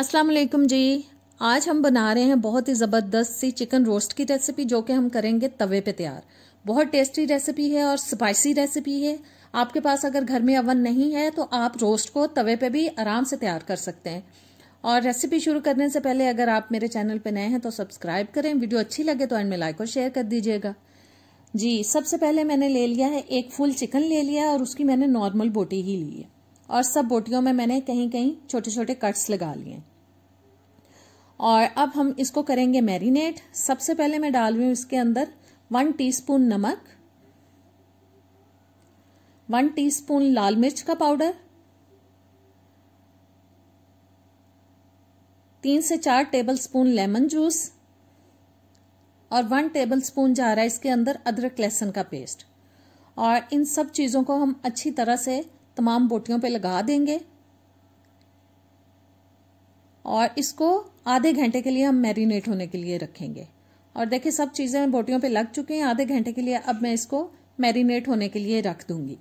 अस्सलाम वालेकुम जी। आज हम बना रहे हैं बहुत ही ज़बरदस्त सी चिकन रोस्ट की रेसिपी, जो कि हम करेंगे तवे पे तैयार। बहुत टेस्टी रेसिपी है और स्पाइसी रेसिपी है। आपके पास अगर घर में अवन नहीं है तो आप रोस्ट को तवे पे भी आराम से तैयार कर सकते हैं। और रेसिपी शुरू करने से पहले अगर आप मेरे चैनल पर नए हैं तो सब्सक्राइब करें, वीडियो अच्छी लगे तो एंड में लाइक और शेयर कर दीजिएगा जी। सबसे पहले मैंने ले लिया है एक फुल चिकन ले लिया और उसकी मैंने नॉर्मल बोटी ही ली है और सब बोटियों में मैंने कहीं कहीं छोटे छोटे कट्स लगा लिए। और अब हम इसको करेंगे मैरिनेट। सबसे पहले मैं डाल रही हूँ इसके अंदर 1 टीस्पून नमक, 1 टीस्पून लाल मिर्च का पाउडर, 3 से 4 टेबलस्पून लेमन जूस और 1 टेबलस्पून जा रहा है इसके अंदर अदरक लहसुन का पेस्ट। और इन सब चीज़ों को हम अच्छी तरह से तमाम बोटियों पे लगा देंगे और इसको आधे घंटे के लिए हम मैरिनेट होने के लिए रखेंगे। और देखिए सब चीज़ें बोटियों पे लग चुकी हैं आधे घंटे के लिए। अब मैं इसको मैरिनेट होने के लिए रख दूंगी।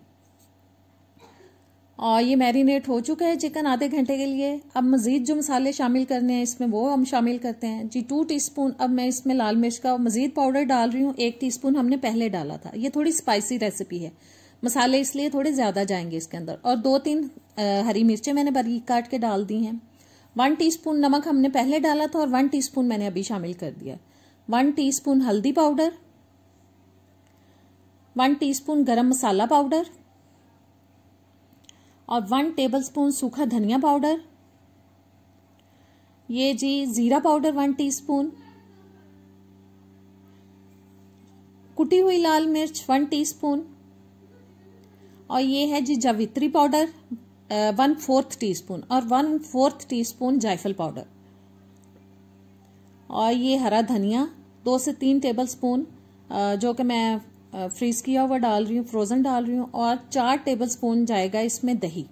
और ये मैरिनेट हो चुका है चिकन आधे घंटे के लिए। अब मज़ीद जो मसाले शामिल करने हैं इसमें वो हम शामिल करते हैं जी। 2 टीस्पून अब मैं इसमें लाल मिर्च का मज़ीद पाउडर डाल रही हूँ। 1 टीस्पून हमने पहले डाला था। ये थोड़ी स्पाइसी रेसिपी है, मसाले इसलिए थोड़े ज़्यादा जाएंगे इसके अंदर। और 2-3 हरी मिर्चें मैंने बारीक काट के डाल दी हैं। 1 टीस्पून नमक हमने पहले डाला था और 1 टीस्पून मैंने अभी शामिल कर दिया। 1 टीस्पून हल्दी powder, 1 teaspoon garam masala powder और 1 टेबलस्पून सूखा धनिया पाउडर। ये जी ज़ीरा पाउडर 1 टीस्पून, कुटी हुई लाल मिर्च 1 टीस्पून और ये है जी जावित्री पाउडर 1/4 टीस्पून और 1/4 टीस्पून जायफल पाउडर। और ये हरा धनिया 2 से 3 टेबलस्पून जो कि मैं फ्रीज किया हुआ डाल रही हूँ, फ्रोज़न डाल रही हूँ। और 4 टेबलस्पून जाएगा इसमें दही।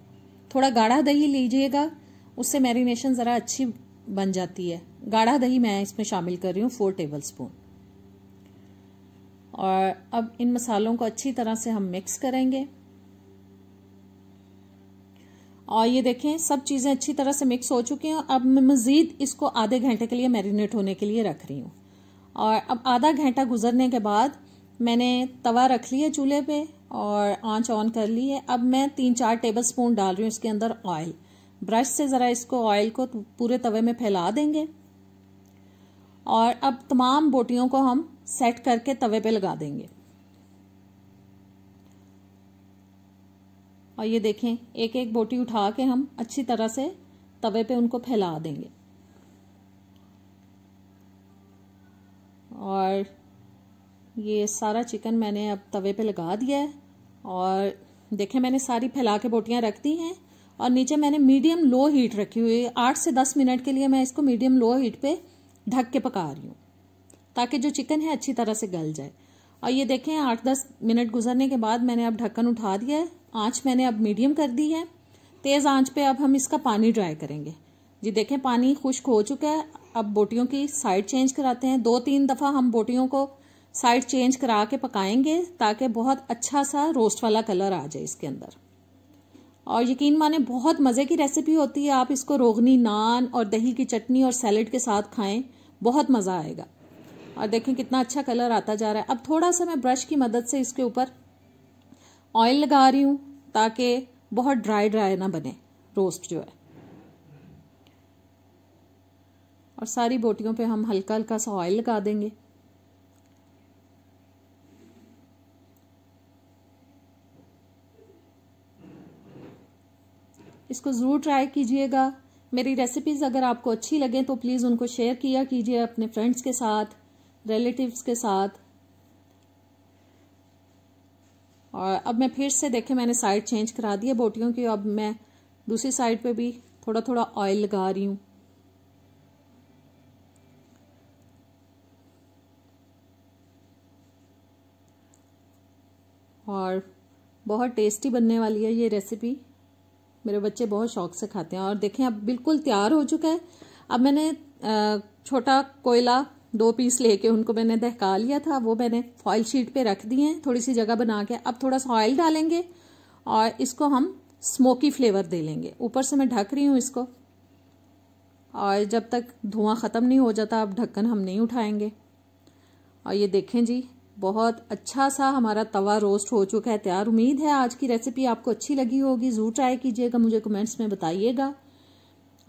थोड़ा गाढ़ा दही लीजिएगा, उससे मैरिनेशन ज़रा अच्छी बन जाती है। गाढ़ा दही मैं इसमें शामिल कर रही हूँ 4 टेबलस्पून। और अब इन मसालों को अच्छी तरह से हम मिक्स करेंगे। और ये देखें सब चीज़ें अच्छी तरह से मिक्स हो चुकी हैं। अब मैं मज़ीद इसको आधे घंटे के लिए मैरिनेट होने के लिए रख रही हूँ। और अब आधा घंटा गुजरने के बाद मैंने तवा रख लिया चूल्हे पे और आंच ऑन कर ली है। अब मैं 3-4 टेबलस्पून डाल रही हूँ इसके अंदर ऑयल। ब्रश से ज़रा इसको ऑयल को पूरे तवे में फैला देंगे। और अब तमाम बोटियों को हम सेट करके तवे पे लगा देंगे। और ये देखें एक एक बोटी उठा के हम अच्छी तरह से तवे पे उनको फैला देंगे। और ये सारा चिकन मैंने अब तवे पे लगा दिया है। और देखें मैंने सारी फैला के बोटियाँ रख दी हैं। और नीचे मैंने मीडियम लो हीट रखी हुई है। 8 से 10 मिनट के लिए मैं इसको मीडियम लो हीट पे ढक के पका रही हूँ ताकि जो चिकन है अच्छी तरह से गल जाए। और ये देखें 8-10 मिनट गुजरने के बाद मैंने अब ढक्कन उठा दिया है। आँच मैंने अब मीडियम कर दी है। तेज़ आंच पे अब हम इसका पानी ड्राई करेंगे जी। देखें पानी खुश्क हो चुका है। अब बोटियों की साइड चेंज कराते हैं। 2-3 दफ़ा हम बोटियों को साइड चेंज करा के पकाएंगे ताकि बहुत अच्छा सा रोस्ट वाला कलर आ जाए इसके अंदर। और यकीन माने बहुत मज़े की रेसिपी होती है। आप इसको रोगनी, नान और दही की चटनी और सैलड के साथ खाएँ, बहुत मज़ा आएगा। और देखें कितना अच्छा कलर आता जा रहा है। अब थोड़ा सा मैं ब्रश की मदद से इसके ऊपर ऑयल लगा रही हूँ ताकि बहुत ड्राई ना बने रोस्ट जो है। और सारी बोटियों पे हम हल्का हल्का सा ऑयल लगा देंगे। इसको ज़रूर ट्राई कीजिएगा। मेरी रेसिपीज़ अगर आपको अच्छी लगें तो प्लीज़ उनको शेयर किया कीजिए अपने फ्रेंड्स के साथ, रिलेटिव्स के साथ। और अब मैं फिर से देखें मैंने साइड चेंज करा दी है बोटियों की। अब मैं दूसरी साइड पे भी थोड़ा थोड़ा ऑयल लगा रही हूँ। और बहुत टेस्टी बनने वाली है ये रेसिपी। मेरे बच्चे बहुत शौक से खाते हैं। और देखें अब बिल्कुल तैयार हो चुका है। अब मैंने छोटा कोयला 2 पीस लेके उनको मैंने दहका लिया था, वो मैंने फॉइल शीट पे रख दिए हैं थोड़ी सी जगह बना के। अब थोड़ा सा ऑयल डालेंगे और इसको हम स्मोकी फ्लेवर दे लेंगे। ऊपर से मैं ढक रही हूँ इसको। और जब तक धुआं ख़त्म नहीं हो जाता अब ढक्कन हम नहीं उठाएंगे। और ये देखें जी, बहुत अच्छा सा हमारा तवा रोस्ट हो चुका है तैयार। उम्मीद है आज की रेसिपी आपको अच्छी लगी होगी, ज़रूर ट्राई कीजिएगा, मुझे कमेंट्स में बताइएगा।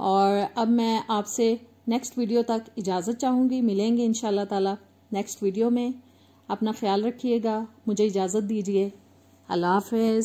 और अब मैं आपसे नेक्स्ट वीडियो तक इजाज़त चाहूँगी। मिलेंगे इंशाल्लाह ताला नेक्स्ट वीडियो में। अपना ख्याल रखिएगा, मुझे इजाज़त दीजिए। अल्लाह हाफ़िज़।